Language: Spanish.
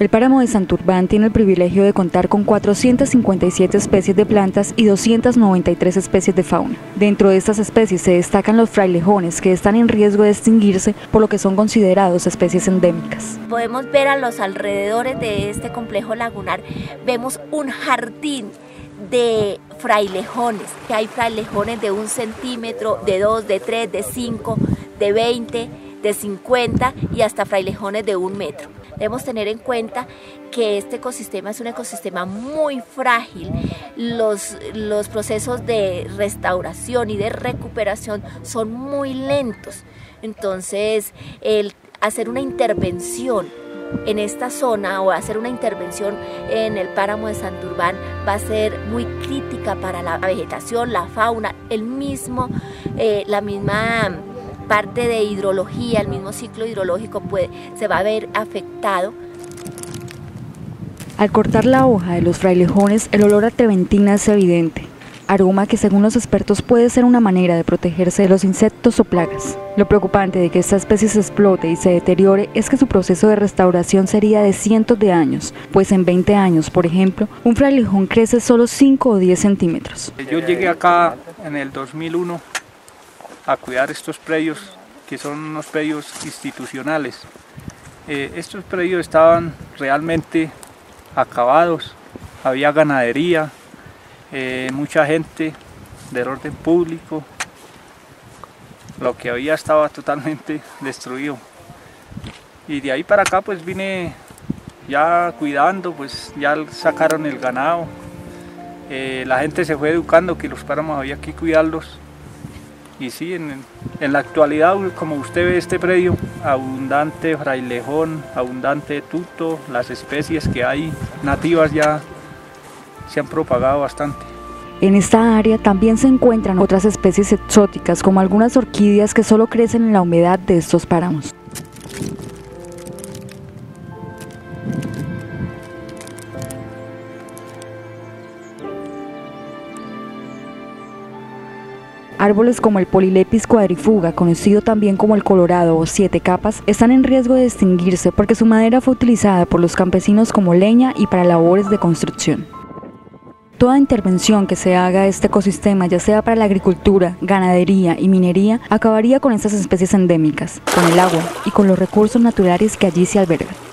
El Páramo de Santurbán tiene el privilegio de contar con 457 especies de plantas y 293 especies de fauna. Dentro de estas especies se destacan los frailejones, que están en riesgo de extinguirse, por lo que son considerados especies endémicas. Podemos ver a los alrededores de este complejo lagunar, vemos un jardín de frailejones, que hay frailejones de 1 centímetro, de 2, de 3, de 5, de 20, de 50 y hasta frailejones de 1 metro. Debemos tener en cuenta que este ecosistema es un ecosistema muy frágil. Los procesos de restauración y de recuperación son muy lentos. Entonces, el hacer una intervención en esta zona o hacer una intervención en el Páramo de Santurbán va a ser muy crítica para la vegetación, la fauna, la misma parte de hidrología, el mismo ciclo hidrológico se va a ver afectado. Al cortar la hoja de los frailejones, el olor a trementina es evidente, aroma que según los expertos puede ser una manera de protegerse de los insectos o plagas. Lo preocupante de que esta especie se explote y se deteriore es que su proceso de restauración sería de cientos de años, pues en 20 años, por ejemplo, un frailejón crece solo 5 o 10 centímetros. Yo llegué acá en el 2001 a cuidar estos predios, que son unos predios institucionales. Estos predios estaban realmente acabados, había ganadería, mucha gente del orden público. Lo que había estaba totalmente destruido. Y de ahí para acá pues vine ya cuidando, pues ya sacaron el ganado. La gente se fue educando que los páramos había que cuidarlos. Y sí, en la actualidad, como usted ve este predio, abundante frailejón, abundante tuto, las especies que hay nativas ya se han propagado bastante. En esta área también se encuentran otras especies exóticas, como algunas orquídeas que solo crecen en la humedad de estos páramos. Árboles como el Polylepis quadrifuga, conocido también como el colorado o 7 capas, están en riesgo de extinguirse porque su madera fue utilizada por los campesinos como leña y para labores de construcción. Toda intervención que se haga a este ecosistema, ya sea para la agricultura, ganadería y minería, acabaría con estas especies endémicas, con el agua y con los recursos naturales que allí se albergan.